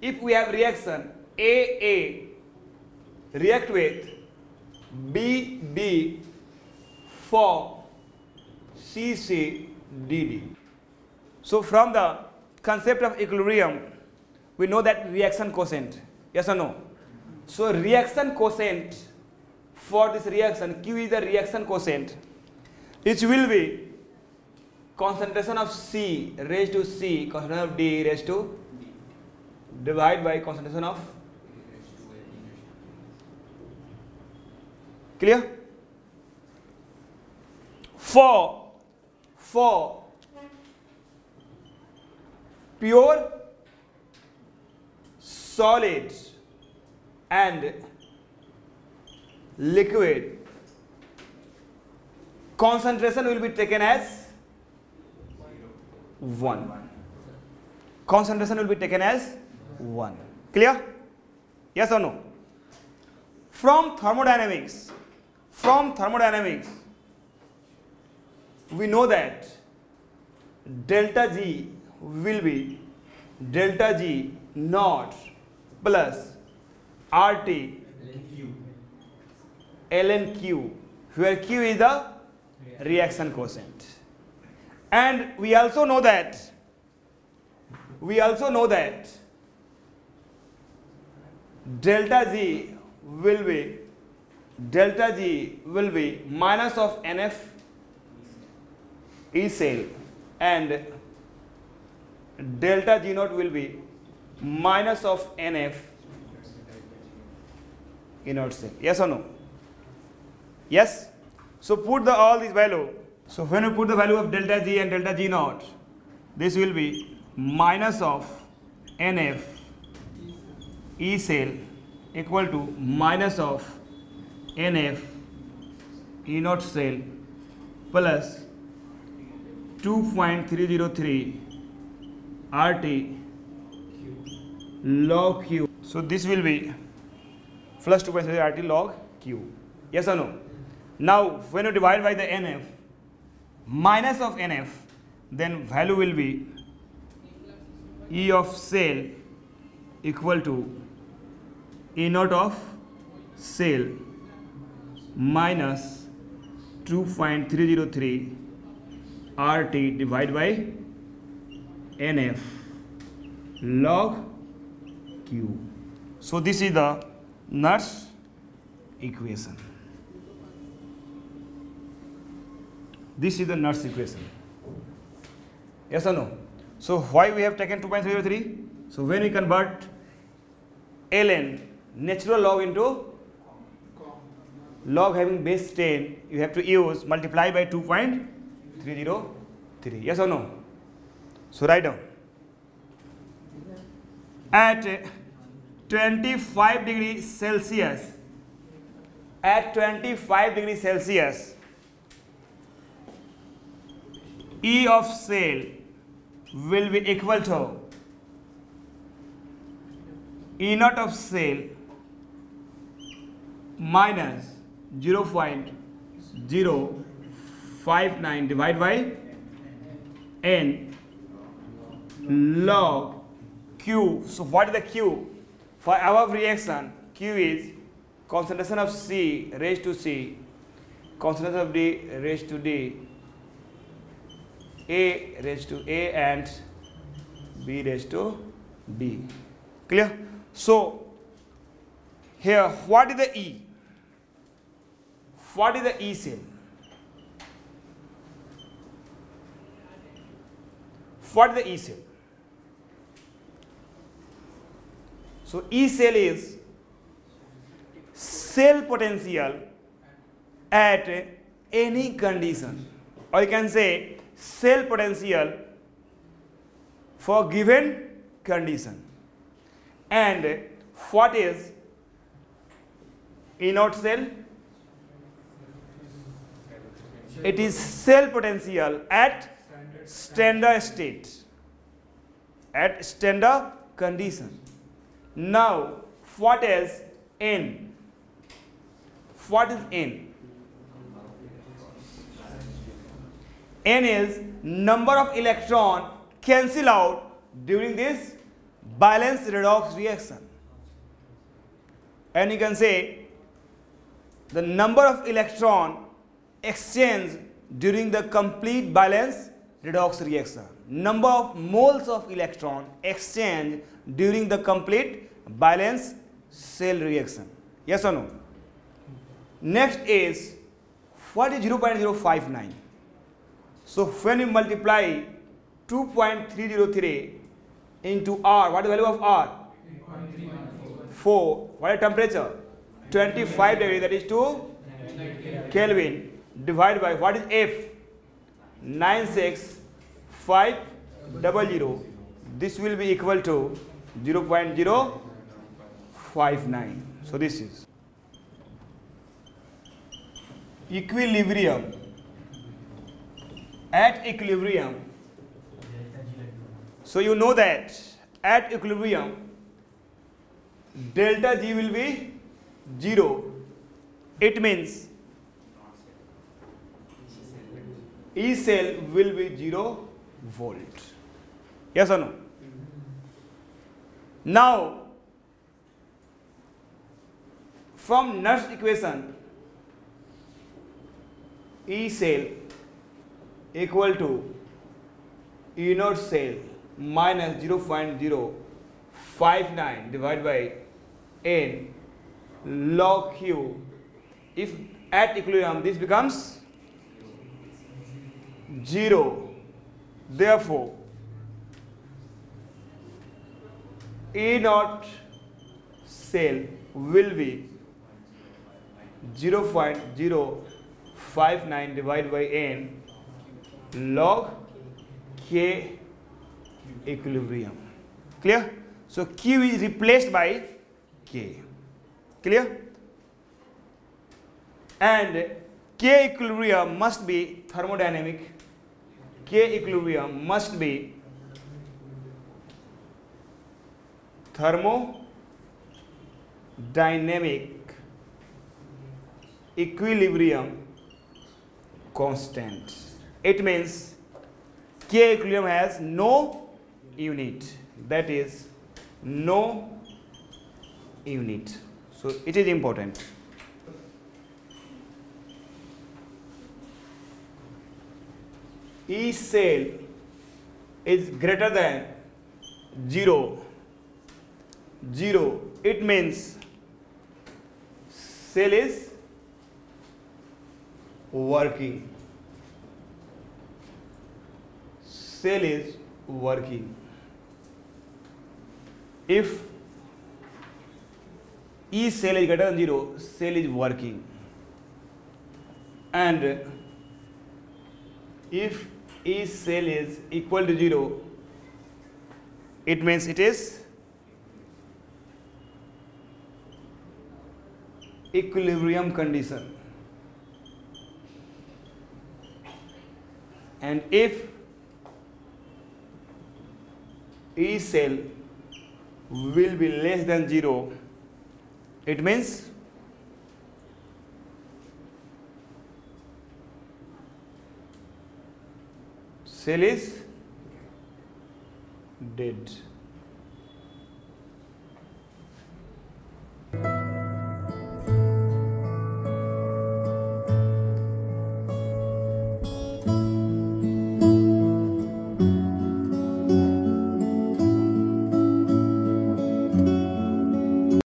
if we have reaction AA react with BD for CCDD. So from the concept of equilibrium, we know that reaction quotient, yes or no? So reaction quotient for this reaction, Q is the reaction quotient, which will be concentration of C raised to C, concentration of D raised to D, divided by concentration of A. Clear? For pure solid and liquid, concentration will be taken as 1. Concentration will be taken as 1. Clear? Yes or no? From thermodynamics, we know that delta G will be delta G naught plus RT ln Q, where Q is the reaction quotient. And we also know that delta G will be minus of NF E cell, and delta G naught will be minus of NF inert cell. Yes or no? Yes. So put the all these value. So when we put the value of delta G and delta G naught, this will be minus of NF E cell equal to minus of NF E naught cell plus 2.303 RT log Q. So this will be plus 2.3 RT log Q. Yes or no? Now when you divide by the NF, minus of NF, then value will be E of cell equal to E naught of cell minus 2.303 RT divided by NF log Q. So this is the Nernst equation. This is the Nernst equation. Yes or no? So why we have taken 2.303? So when we convert ln natural log into log having base 10, you have to use multiply by 2.303. Yes or no? So write down. At 25 degrees Celsius, E of cell will be equal to E naught of cell minus 0.059 divided by N log Q. So what is the Q? For above reaction, Q is concentration of C raised to C, concentration of D raised to D, A raised to A, and B raised to B. Clear? So here, what is the E? What is the E cell? What is the E cell? So E cell is cell potential at any condition, or you can say cell potential for given condition. And what is E naught cell? It is cell potential at standard state, at standard condition. Now, what is N? What is N? N is number of electrons cancel out during this balanced redox reaction. And you can say the number of electron exchanged during the complete balanced redox reaction. Number of moles of electron exchanged during the complete balanced shell reaction. Yes or no? Next is what is 0.059? So when you multiply 2.303 into R, what is the value of R? 4. What is temperature? 25 degree, that is 2 Kelvin, divided by what is F? 96500. This will be equal to 0.059. So this is equilibrium. At equilibrium, so you know that at equilibrium delta G will be 0. It means E cell will be 0 volt. Yes or no? Now from Nernst equation, E cell equal to E naught cell minus 0.059 divided by N log Q. If at equilibrium this becomes 0, therefore E naught cell will be 0.059 divided by N log K equilibrium. Clear? So Q is replaced by K. Clear? And K equilibrium must be thermodynamic. K equilibrium must be thermodynamic equilibrium constant. It means K equilibrium has no unit, that is no unit, so it is important. E cell is greater than 0, it means cell is working. Cell is working. If E cell is greater than 0, cell is working. And if E cell is equal to 0, it means it is equilibrium condition. And if E cell will be less than 0, it means cell is dead.